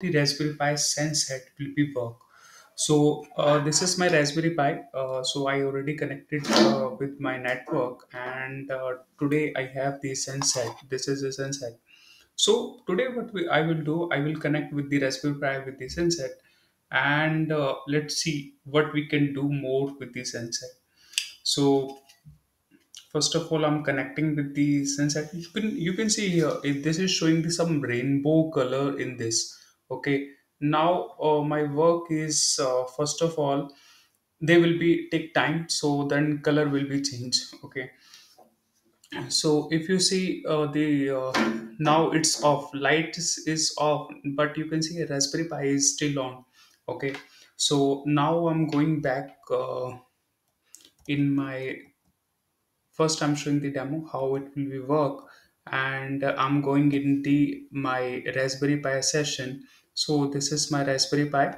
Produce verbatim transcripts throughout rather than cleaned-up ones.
the Raspberry Pi Sense HAT will be work. So uh, this is my Raspberry Pi. Uh, so I already connected uh, with my network, and uh, today I have the Sense HAT. This is the Sense HAT. So today what we, I will do, I will connect with the Raspberry Pi with the Sense HAT, and uh, let's see what we can do more with the Sense HAT. So first of all, I'm connecting with the Sense HAT. You can you can see here if this is showing the some rainbow color in this. Okay, now uh, my work is uh, first of all they will be take time, so then color will be changed. Okay, so if you see uh, the uh, now it's off, light is, is off, but you can see Raspberry Pi is still on. Okay, so now I'm going back uh, in my first. I'm showing the demo how it will be work, and uh, I'm going in the my Raspberry Pi session. So this is my Raspberry Pi.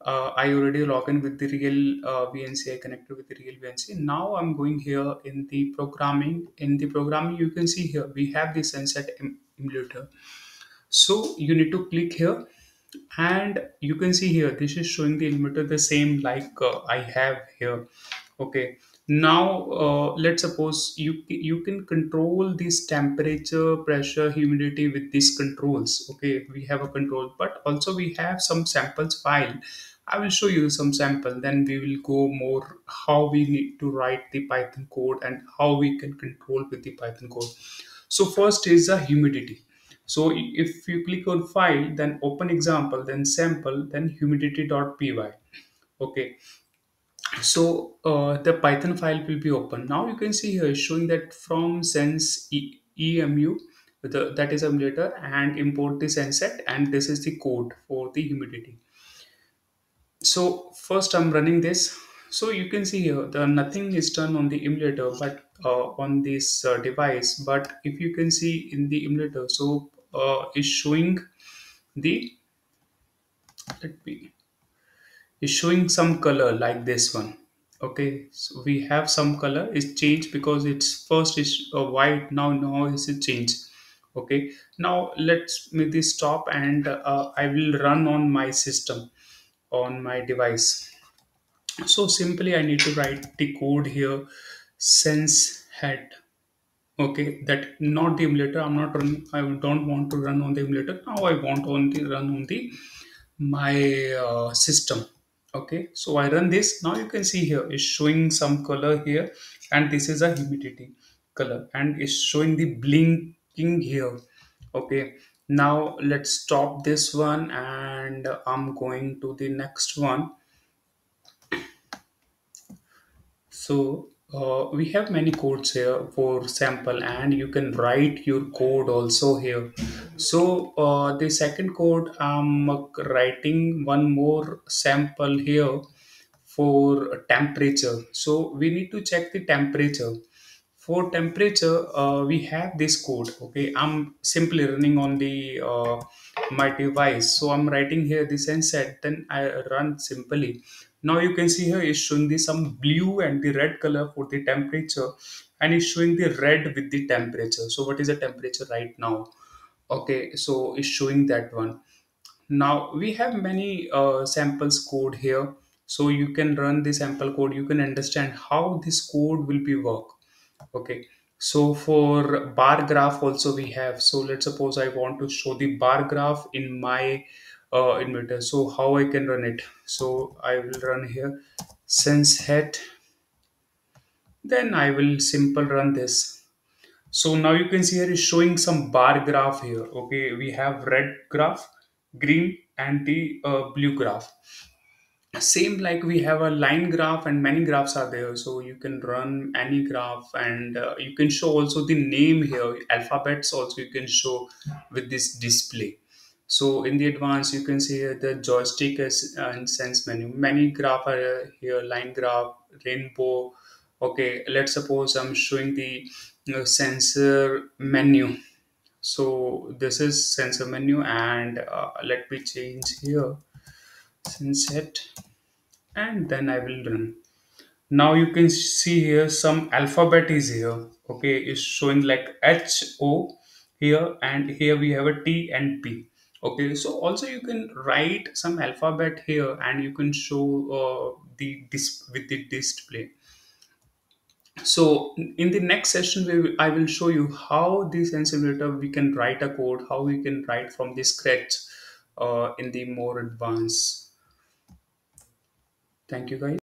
Uh, I already log in with the real uh, V N C. I connected with the real V N C. Now I'm going here in the programming. In the programming, you can see here we have the Sense HAT emulator. So you need to click here, and you can see here this is showing the emulator the same like uh, I have here. Okay. Now uh, let's suppose you you can control this temperature, pressure, humidity with these controls. Okay, we have a control, but also we have some samples file. I will show you some sample, then we will go more how we need to write the Python code and how we can control with the Python code. So first is the humidity. So if you click on file, then open example, then sample, then humidity dot P Y. Okay. So uh, the Python file will be open. Now you can see here is showing that from sense E M U, the, that is emulator, and import the sense HAT, and this is the code for the humidity. So first I'm running this. So you can see here the nothing is done on the emulator, but uh, on this uh, device. But if you can see in the emulator, so uh, is showing the let me. Is showing some color like this one. Okay, so we have some color is changed because it's first is uh, white, now now is it changed. Okay, now let's make this stop, and uh, I will run on my system, on my device. So simply I need to write the code here, sense hat. Okay, that not the emulator. I'm not running, I don't want to run on the emulator. Now I want on the run on the my uh, system. Okay, so I run this. Now you can see here is showing some color here, and this is a humidity color, and it's showing the blinking here. Okay, now let's stop this one, and I'm going to the next one. So uh, we have many codes here for sample, and you can write your code also here. So uh, the second code, I'm writing one more sample here for temperature. So we need to check the temperature. For temperature, uh, we have this code. Okay, I'm simply running on the uh, my device. So I'm writing here the sense HAT. Then I run simply. Now you can see here is showing the some blue and the red color for the temperature, and it's showing the red with the temperature. So what is the temperature right now? Okay, so it's showing that one. Now we have many uh, samples code here, so you can run the sample code, you can understand how this code will be work. Okay, so for bar graph also we have. So let's suppose I want to show the bar graph in my uh, emulator. So how I can run it? So I will run here sense hat, then I will simple run this. So now you can see here is showing some bar graph here. Okay, we have red graph, green, and the uh, blue graph. Same like we have a line graph, and many graphs are there. So you can run any graph, and uh, you can show also the name here. Alphabets also you can show with this display. So in the advanced, you can see here the joystick is, uh, and sense menu. Many graphs are here, line graph, rainbow. Okay, let's suppose I'm showing the uh, sensor menu. So this is sensor menu, and uh, let me change here sense HAT, and then I will run. Now you can see here some alphabet is here. Okay, it's showing like H O here, and here we have a T and P. Okay, so also you can write some alphabet here and you can show uh, the dis with the display. So in the next session, we will, I will show you how this sense emulator we can write a code, how we can write from the scratch uh, in the more advanced. Thank you guys.